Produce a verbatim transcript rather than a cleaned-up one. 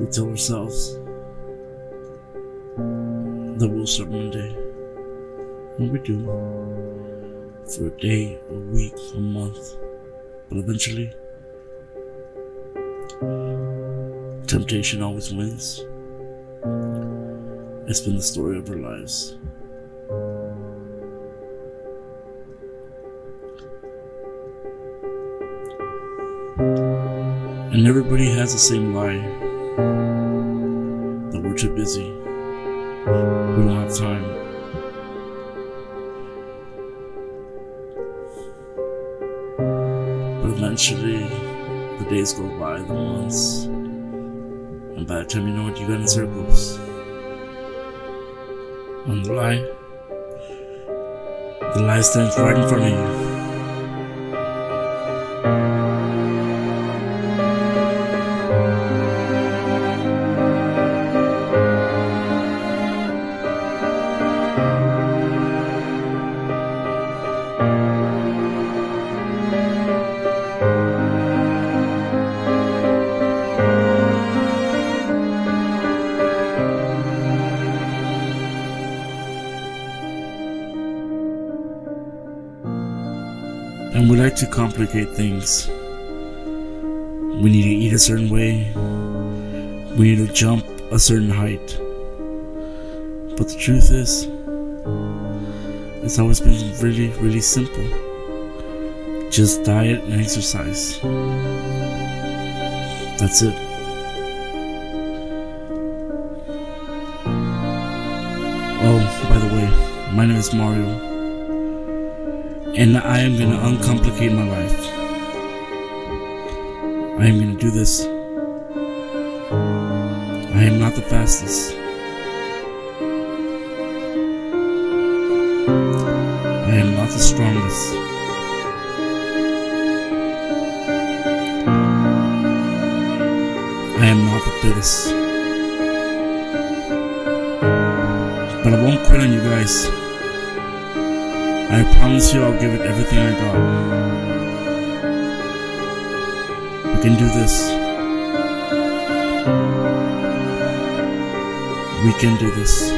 We tell ourselves that we'll start Monday, and we do, for a day, a week, a month, but eventually, temptation always wins. It's been the story of our lives. And everybody has the same lie, that we're too busy, we don't have time. But eventually, the days go by, the months, and by the time you know it, you got in circles. And the lie, the lie stands right in front of you. And we like to complicate things. We need to eat a certain way. We need to jump a certain height. But the truth is, it's always been really, really simple. Just diet and exercise. That's it. Oh, by the way, my name is Mario. And I am going to uncomplicate my life. I am going to do this. I am not the fastest. I am not the strongest. I am not the fittest. But I won't quit on you guys. I promise you I'll give it everything I got. We can do this. We can do this.